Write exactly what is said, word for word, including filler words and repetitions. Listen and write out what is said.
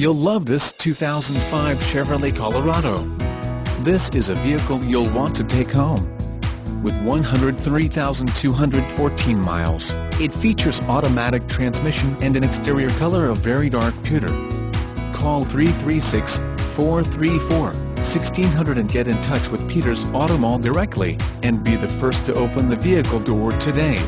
You'll love this two thousand five Chevrolet Colorado. This is a vehicle you'll want to take home. With one hundred three thousand two hundred fourteen miles, it features automatic transmission and an exterior color of very dark pewter. Call three three six, four three four, sixteen hundred and get in touch with Peter's Auto Mall directly, and be the first to open the vehicle door today.